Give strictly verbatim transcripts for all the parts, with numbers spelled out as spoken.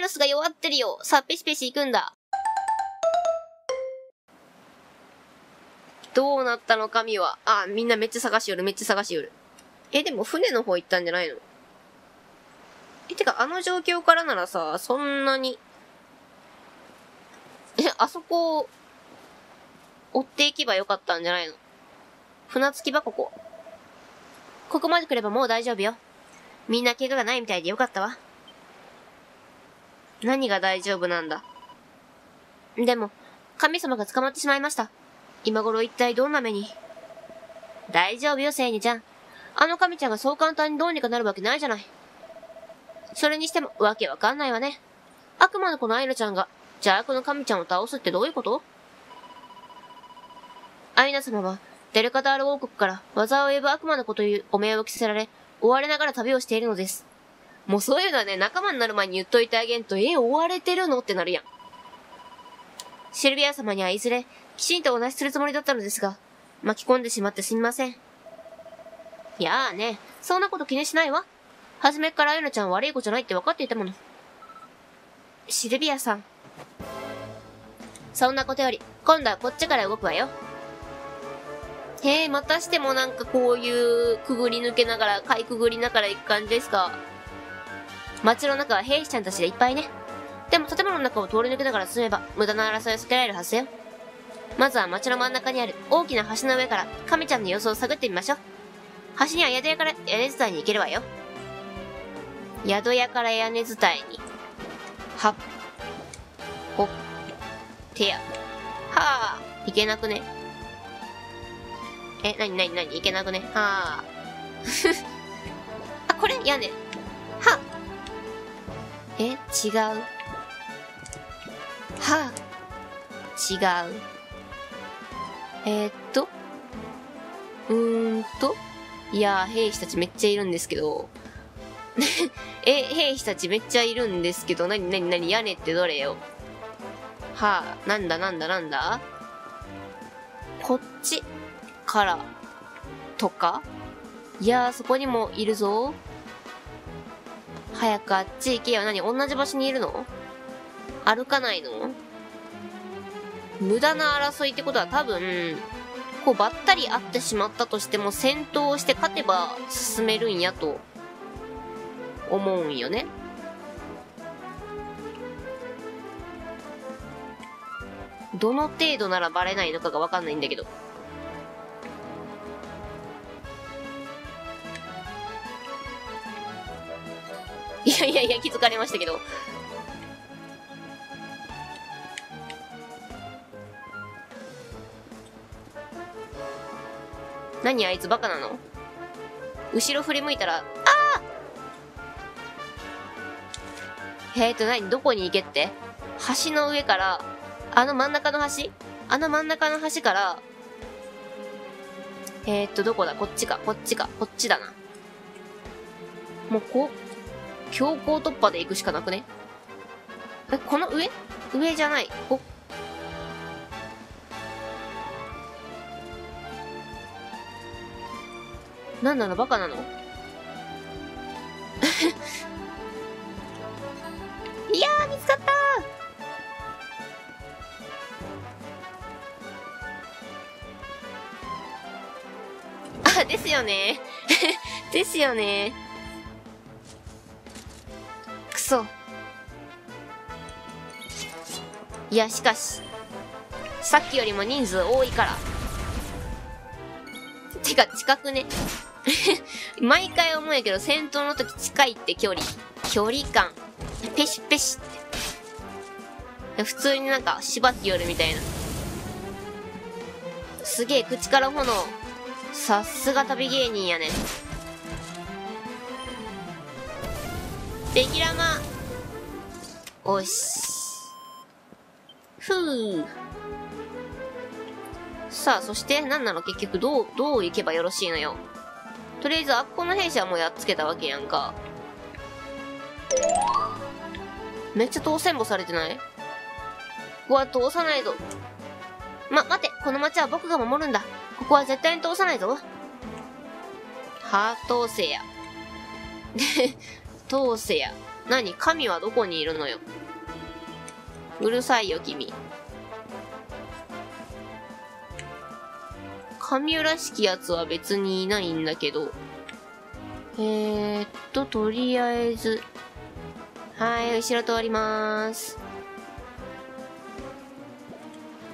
イルスが弱ってるよ。さあ、ペシペシ行くんだ。どうなったの神は。あ、みんなめっちゃ探しよる、めっちゃ探しよる。え、でも船の方行ったんじゃないの？え、てか、あの状況からならさ、そんなに。え、あそこを、追っていけばよかったんじゃないの？船着き場、ここ。ここまで来ればもう大丈夫よ。みんな怪我がないみたいでよかったわ。何が大丈夫なんだ？でも、神様が捕まってしまいました。今頃一体どんな目に。大丈夫よ、セイニちゃん。あの神ちゃんがそう簡単にどうにかなるわけないじゃない。それにしても、わけわかんないわね。悪魔の子のアイナちゃんが、邪悪の神ちゃんを倒すってどういうこと？アイナ様は、デルカタール王国から技を及ぶ悪魔の子という汚名を着せられ、追われながら旅をしているのです。もうそういうのはね、仲間になる前に言っといてあげんと、え、追われてるのってなるやん。シルビア様にはいずれ、きちんとお話しするつもりだったのですが、巻き込んでしまってすみません。いやあね、そんなこと気にしないわ。初めっからアイナちゃんは悪い子じゃないって分かっていたもの。シルビアさん。そんなことより、今度はこっちから動くわよ。へえ、またしてもなんかこういう、くぐり抜けながら、かいくぐりながら行く感じですか。街の中は兵士ちゃんたちでいっぱいね。でも建物の中を通り抜けながら進めば、無駄な争いを避けられるはずよ。まずは街の真ん中にある大きな橋の上から、神ちゃんの様子を探ってみましょう。橋には宿屋から屋根伝いに行けるわよ。宿屋から屋根伝いに。はっ。ほっ。てや。はぁ。行けなくね。え、なになになに、いけなくね。はぁ。あ、これ屋根。はっ。え、違う。はぁ。違う。えー、っと。うーんと。いやー、兵士たちめっちゃいるんですけど。え、兵士たちめっちゃいるんですけど、なになになに、屋根ってどれよ。はぁ、あ、なんだなんだなんだ、こっちからとか。いやー、そこにもいるぞ。早くあっち行けよ。なに、同じ場所にいるの？歩かないの？無駄な争いってことは多分、こうばったり会ってしまったとしても戦闘をして勝てば進めるんやと思うんよね。どの程度ならバレないのかがわかんないんだけど。いやいやいや、気づかれましたけど。何あいつバカなの？後ろ振り向いたら、ああ！えーと、何、どこに行けって？橋の上から、あの真ん中の橋？あの真ん中の橋から、えーと、どこだ？こっちか、こっちか、こっちだな。もう、こう、強行突破で行くしかなくね？え、この上？上じゃない。こ、なんなの、バカなの？いやー、見つかったー。あ、ですよねー。ですよねー。くそ。いや、しかし、さっきよりも人数多いから。てか、近くね。毎回思うんやけど、戦闘の時近いって距離。距離感。ペシペシって。普通になんか縛って寄るみたいな。すげえ、口から炎。さすが旅芸人やね。デキラマ。おし。ふぅ。さあ、そして、なんなの結局、どう、どう行けばよろしいのよ。とりあえず、あっこの兵士はもうやっつけたわけやんか。めっちゃ通せんぼされてない？ここは通さないぞ。ま、待て、この町は僕が守るんだ。ここは絶対に通さないぞ。はぁ、通せや。で、通せや。何？神はどこにいるのよ。うるさいよ、君。神らしきやつは別にいないんだけど。えーっと、とりあえず。はい、後ろ通りまーす。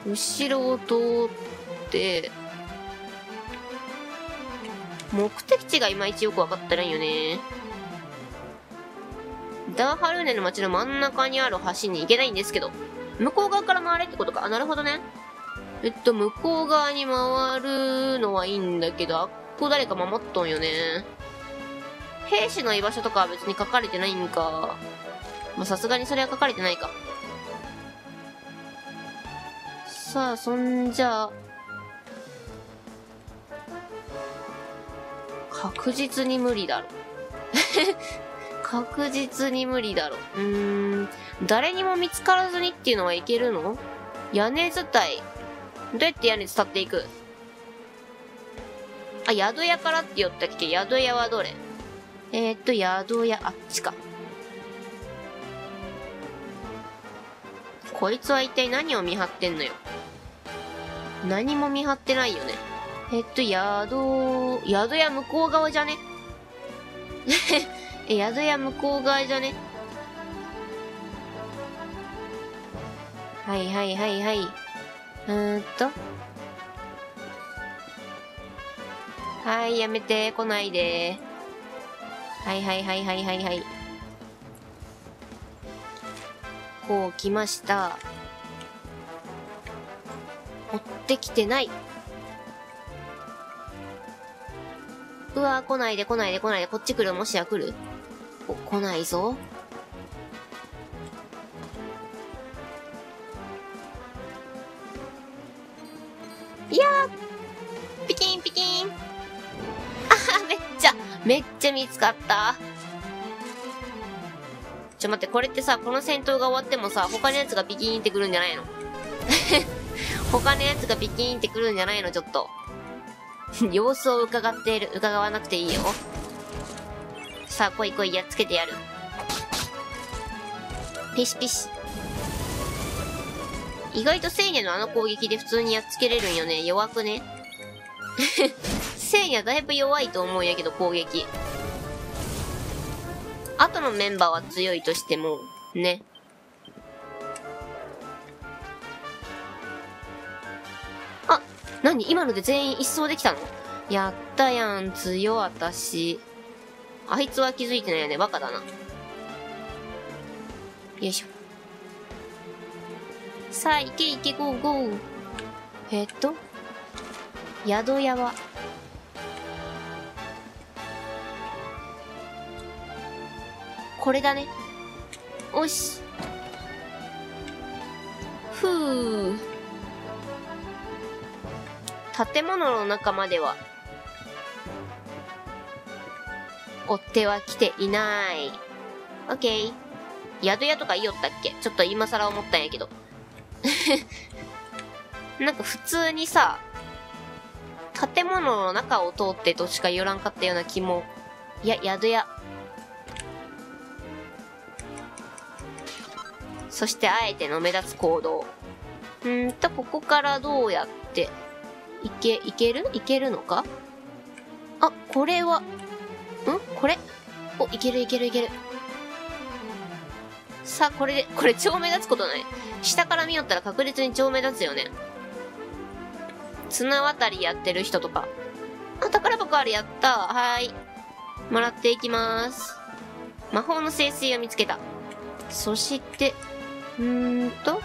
後ろを通って、目的地がいまいちよく分かってないよね。ダーハルーネの街の真ん中にある橋に行けないんですけど、向こう側から回れってことか。あ、なるほどね。えっと、向こう側に回るのはいいんだけど、あっこ誰か守っとんよね。兵士の居場所とかは別に書かれてないんか。まあ、さすがにそれは書かれてないか。さあ、そんじゃあ、確実に無理だろ。確実に無理だろ。うーん。誰にも見つからずにっていうのはいけるの？屋根伝い。どうやって屋根伝っていく？あ、宿屋からって言ったっけ？宿屋はどれ？えー、っと、宿屋、あっちか。こいつは一体何を見張ってんのよ。何も見張ってないよね。えっと、宿、宿屋向こう側じゃね？え、宿屋向こう側じゃね？はいはいはいはい。うーんと。はい、やめて、来ないで。はいはいはいはいはいはい。こう来ました。追ってきてない。うわぁ、来ないで来ないで来ないで。こっち来る？もしや来る？お、来ないぞ。いやー、ピキンピキン。あは、めっちゃ、めっちゃ見つかった。ちょ、待って、これってさ、この戦闘が終わってもさ、他のやつがピキーンってくるんじゃないの？他のやつがピキーンってくるんじゃないの？ちょっと。様子を伺っている。伺わなくていいよ。さあ、来い来い、やっつけてやる。ピシピシ。意外と聖夜のあの攻撃で普通にやっつけれるんよね。弱くね？聖夜だいぶ弱いと思うんやけど、攻撃。後のメンバーは強いとしても、ね。あ、何？今ので全員一掃できたの？やったやん、強、私。あいつは気づいてないよね、バカだな。よいしょ。さあ、行け行け、ゴーゴー。えっと、宿屋は、これだね。おし。ふう。建物の中までは、追っては来ていない。オッケー。宿屋とか言いよったっけ？ちょっと今更思ったんやけど。なんか普通にさ、建物の中を通ってとしか言わんかったような気も。いや、宿屋。そしてあえての目立つ行動。うーんと、ここからどうやって、いけ、いける？いけるのか？あ、これは、ん？これ？お、いけるいけるいける。さあ、これで、これ超目立つことない？下から見よったら確実に超目立つよね。綱渡りやってる人とか。あ、宝箱ある、やった。はーい。もらっていきます。魔法の聖水を見つけた。そして、うーんと。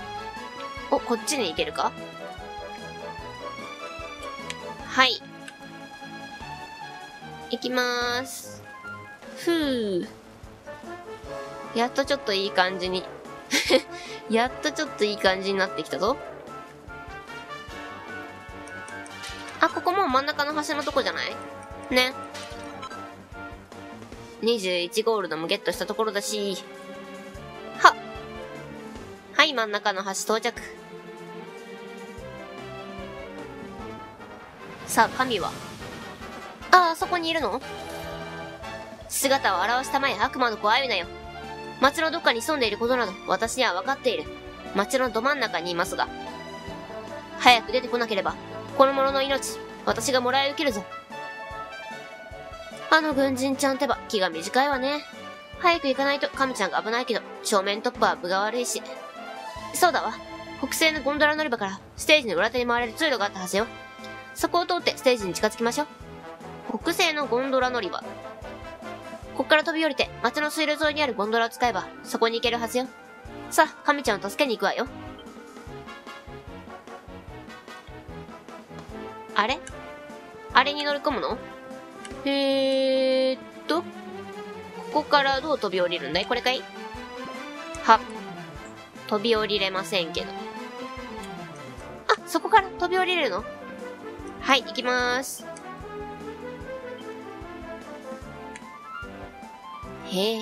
お、こっちに行けるか？はい。行きまーす。ふぅ。やっとちょっといい感じに。やっとちょっといい感じになってきたぞ。あ、ここもう真ん中の端のとこじゃない？ね。にじゅういちゴールドもゲットしたところだし。はい、真ん中の橋到着。さあ、神は。ああ、そこにいるの？姿を現したまえ、悪魔の子は歩みなよ。町のどっかに潜んでいることなど私には分かっている。町のど真ん中にいますが、早く出てこなければこの者の命私がもらい受けるぞ。あの軍人ちゃんってば気が短いわね。早く行かないとカムちゃんが危ないけど、正面突破は分が悪いし。そうだわ。北西のゴンドラ乗り場からステージの裏手に回れる通路があったはずよ。そこを通ってステージに近づきましょう。北西のゴンドラ乗り場。こっから飛び降りて町の水路沿いにあるゴンドラを使えばそこに行けるはずよ。さあ、カムちゃんを助けに行くわよ。あれあれに乗り込むの？えーっと、ここからどう飛び降りるんだい？これかい？は、飛び降りれませんけど。あ、そこから飛び降りれるの？はい、行きまーす。へえ。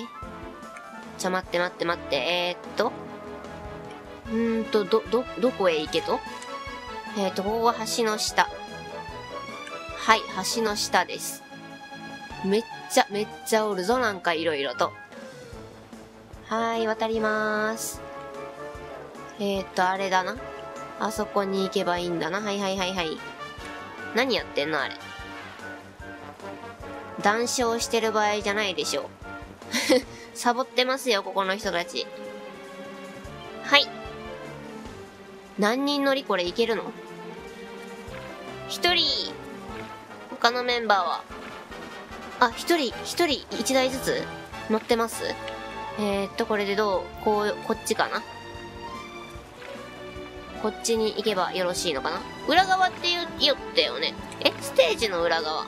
ちょ、待って待って待って。えー、っと。うーんと、ど、ど、どこへ行けと？えー、っと、ここは橋の下。はい、橋の下です。めっちゃ、めっちゃおるぞ。なんかいろいろと。はーい、渡りまーす。えー、っと、あれだな。あそこに行けばいいんだな。はいはいはいはい。何やってんのあれ。談笑してる場合じゃないでしょう。サボってますよ、ここの人たち。はい。何人乗りこれいけるの？一人。他のメンバーは。あ、一人、一人一台ずつ乗ってます。えー、っと、これでどう？こう、こっちかな？こっちに行けばよろしいのかな？裏側って言ったよね。え？ステージの裏側。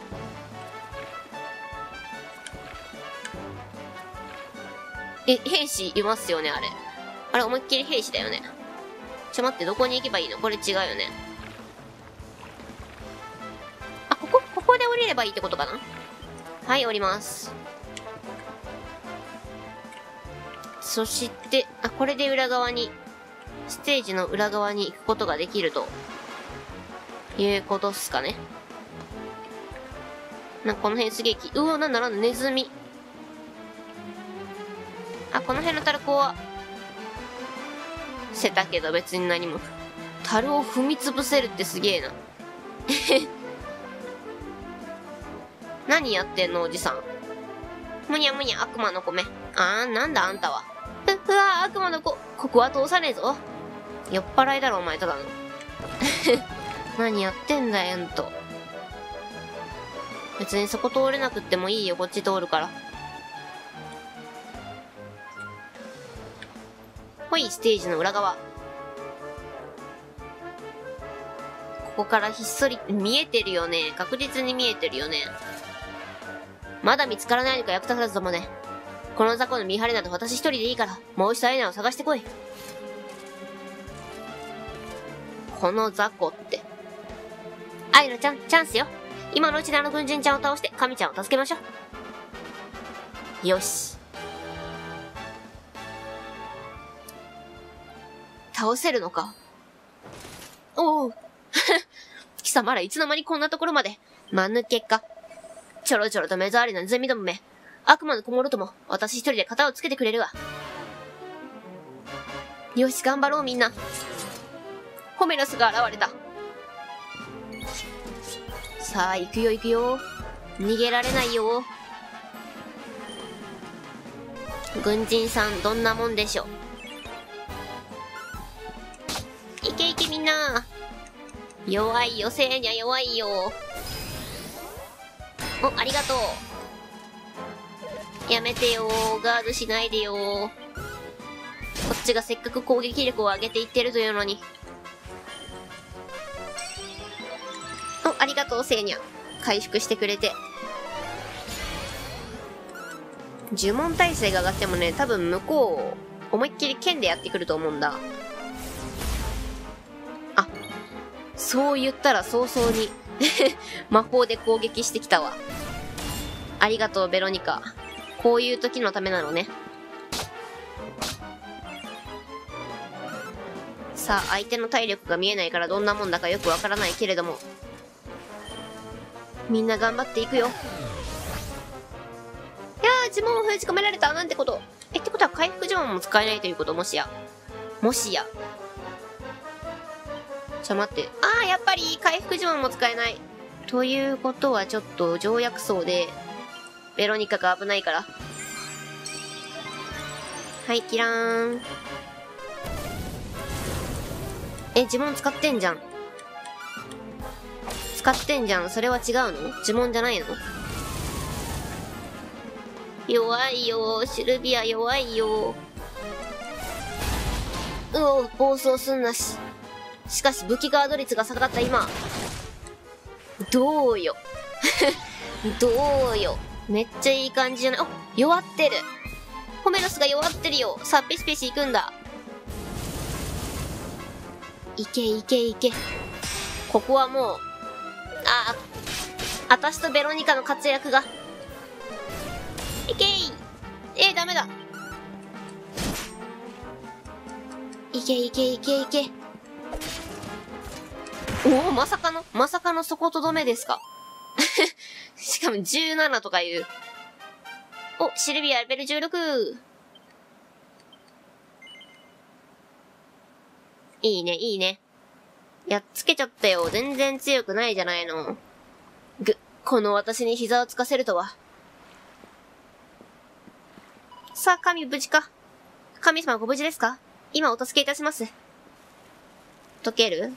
え、兵士いますよね、あれ。あれ、思いっきり兵士だよね。ちょ、待って、どこに行けばいいの？これ違うよね。あ、ここ、ここで降りればいいってことかな？はい、降ります。そして、あ、これで裏側に、ステージの裏側に行くことができると、いうことっすかね。なんかこの辺すげえき、うわ、なんだなんだ、ネズミ。あ、この辺のタルコは、捨てたけど別に何も。タルを踏み潰せるってすげえな。何やってんのおじさん。むにゃむにゃ悪魔の子め。あー、なんだあんたは。う、うわー悪魔の子。ここは通さねえぞ。酔っ払いだろお前ただの。何やってんだよ、ほんと。別にそこ通れなくってもいいよ、こっち通るから。ほい、ステージの裏側。ここからひっそり、見えてるよね。確実に見えてるよね。まだ見つからないのか役立たずどもね。この雑魚の見張りなど私一人でいいから、もう一度アイナを探してこい。この雑魚って。アイナちゃん、チャンスよ。今のうちにあの軍人ちゃんを倒して、神ちゃんを助けましょう。よし。倒せるのか。おお。貴様らいつの間にこんなところまで。間抜けか。ちょろちょろと目障りなネズミどもめ。悪魔の小諸とも、私一人で型をつけてくれるわ。よし、頑張ろうみんな。ホメロスが現れた。さあ、行くよ行くよ。逃げられないよ。軍人さん、どんなもんでしょう。いけいけみんな。弱いよ、せいにゃ弱いよ。お、ありがとう。やめてよー。ガードしないでよー。こっちがせっかく攻撃力を上げていってるというのに。お、ありがとう、せいにゃ。回復してくれて。呪文耐性が上がってもね、多分向こう、思いっきり剣でやってくると思うんだ。そう言ったら早々に、魔法で攻撃してきたわ。ありがとう、ベロニカ。こういう時のためなのね。さあ、相手の体力が見えないからどんなもんだかよくわからないけれども。みんな頑張っていくよ。いやー、呪文を封じ込められたなんてこと。え、ってことは回復呪文も使えないということ。もしやもしやちょ待って、あーやっぱり回復呪文も使えないということは、ちょっと条約層でベロニカが危ないから。はいキラーン。え呪文使ってんじゃん使ってんじゃんそれは違うの？呪文じゃないの？弱いよシルビア、弱いよ。うお暴走すんなし。しかし武器ガード率が下がった今。どうよどうよ、めっちゃいい感じじゃない？お弱ってる、ホメロスが弱ってるよ。さあペシペシいくんだ。いけいけいけ、ここはもう、ああ私とベロニカの活躍が。いけいえー、ダメだ。いけいけいけいけ。おおまさかのまさかの底とどめですかしかもじゅうななとかいう。おシルビアレベルじゅうろく、いいねいいね。やっつけちゃったよ。全然強くないじゃないの。ぐこの私に膝をつかせるとは。さあ、神無事か？神様ご無事ですか？今お助けいたします。溶ける？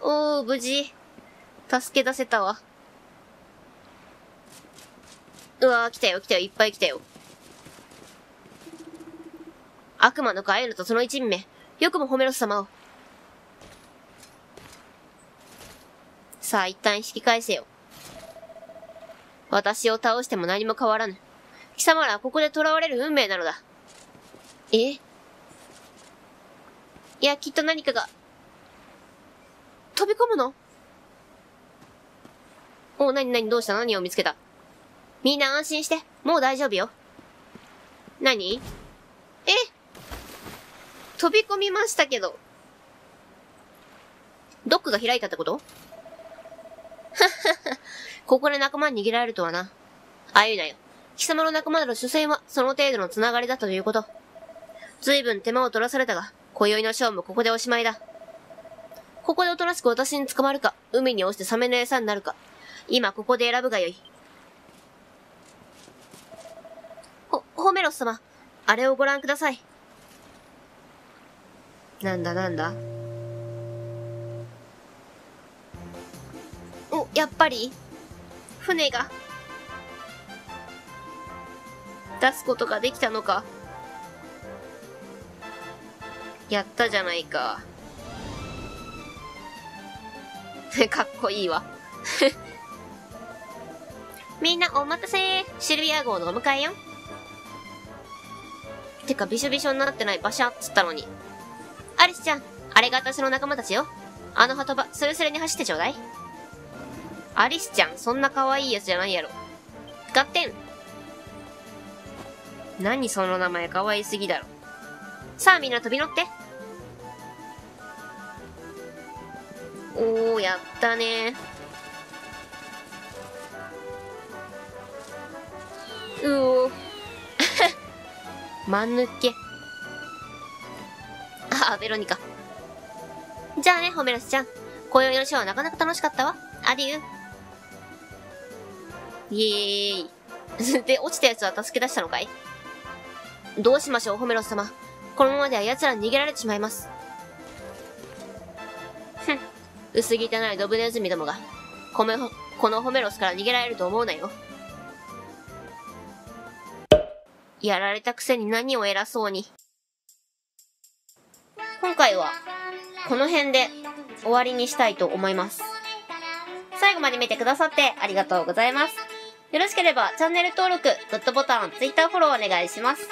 おー、無事。助け出せたわ。うわー、来たよ来たよ、いっぱい来たよ。悪魔のガエルとその一味目。よくもホメロス様を。さあ、一旦引き返せよ。私を倒しても何も変わらぬ。貴様らはここで囚われる運命なのだ。え？いや、きっと何かが、飛び込むの？お、なになにどうした？何を見つけた？みんな安心して。もう大丈夫よ。何？え？飛び込みましたけど。ドックが開いたってこと？ここで仲間に逃げられるとはな。あゆなよ。貴様の仲間など所詮はその程度のつながりだということ。ずいぶん手間を取らされたが、今宵の勝負もここでおしまいだ。ここでおとなしく私に捕まるか、海に落ちてサメの餌になるか、今ここで選ぶがよい。ほ、ホメロス様、あれをご覧ください。なんだなんだ？お、やっぱり船が出すことができたのか。やったじゃないかかっこいいわみんなお待たせ、シルビア号のお迎えよ。てかびしょびしょになってない？バシャっつったのに。アリスちゃん、あれが私の仲間たちよ。あの鳩場スレスレに走ってちょうだい。アリスちゃん、そんな可愛いやつじゃないやろ。ガッテン。何その名前、可愛すぎだろ。さあみんな飛び乗って。おー、やったね。うおー。まぬけ。ああ、ベロニカ。じゃあね、ホメロスちゃん。今宵のショーはなかなか楽しかったわ。アデュー。イエーイ。で、落ちたやつは助け出したのかい？どうしましょう、ホメロス様。このままでは奴らに逃げられてしまいます。ふん。薄汚いドブネズミどもが、この、このホメロスから逃げられると思うなよ。やられたくせに何を偉そうに。今回は、この辺で終わりにしたいと思います。最後まで見てくださってありがとうございます。よろしければチャンネル登録、グッドボタン、ツイッターフォローお願いします。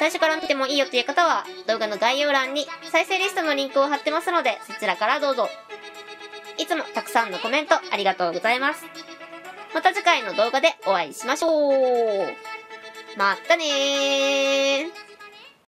最初から見てもいいよという方は動画の概要欄に再生リストのリンクを貼ってますので、そちらからどうぞ。いつもたくさんのコメントありがとうございます。また次回の動画でお会いしましょう。またねー。